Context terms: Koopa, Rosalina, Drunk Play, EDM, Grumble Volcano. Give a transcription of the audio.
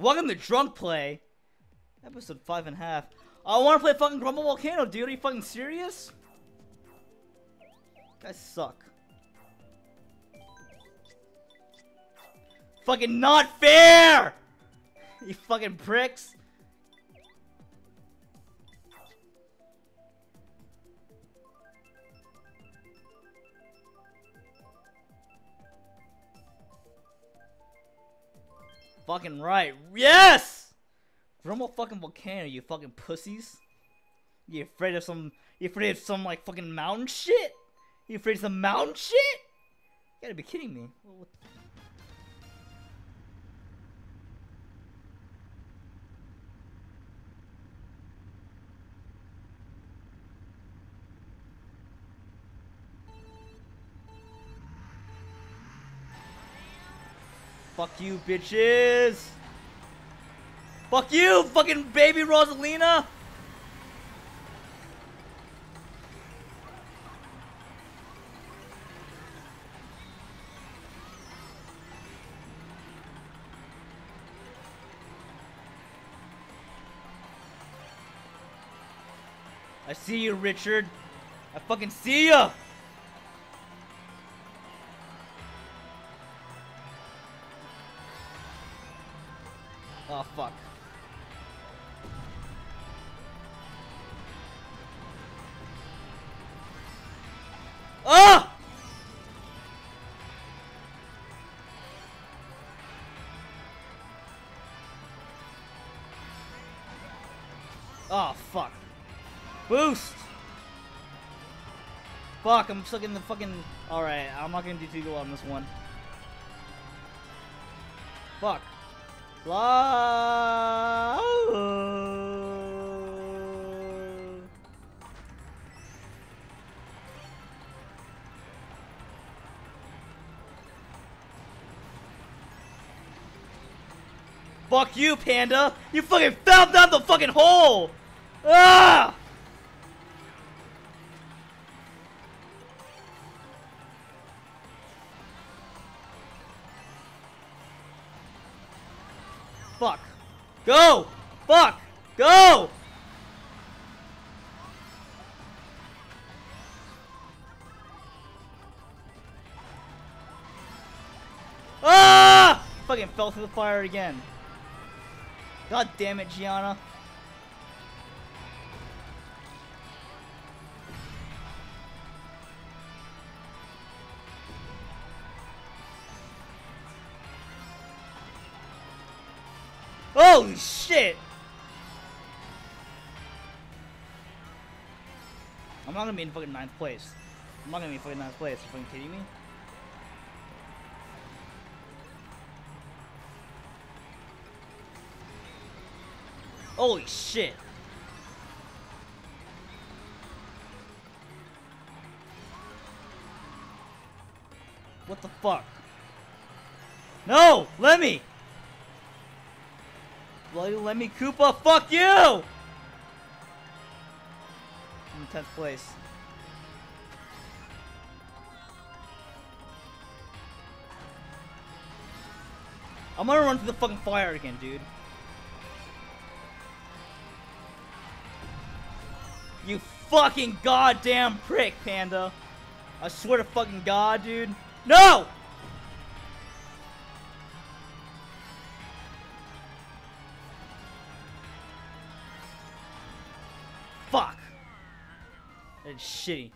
Welcome to Drunk Play. Episode 5.5. I wanna play fucking Grumble Volcano, dude. Are you fucking serious? You guys suck. Fucking not fair! You fucking pricks. Fucking right. Yes! Grumble fucking Volcano, you fucking pussies. You afraid of some like fucking mountain shit? You afraid of some mountain shit? You gotta be kidding me. What? Fuck you, bitches! Fuck you, fucking baby Rosalina! I see you, Richard. I fucking see ya! Oh, fuck. Ah! Oh, fuck. Boost! Fuck, I'm stuck in the fucking... Alright, I'm not gonna do too good on this one. Fuck. Wow. Fuck you, Panda! You fucking fell down the fucking hole! Ah! Fuck. Go! Fuck! Go! Ah! Fucking fell through the fire again. God damn it, Gianna. Holy shit! I'm not gonna be in fucking ninth place. I'm not gonna be in fucking ninth place. Are you fucking kidding me? Holy shit! What the fuck? No! Let me! Let me Koopa, fuck you! I'm in 10th place. I'm gonna run through the fucking fire again, dude. You fucking goddamn prick, Panda. I swear to fucking God, dude. No! Fuck. That is shitty.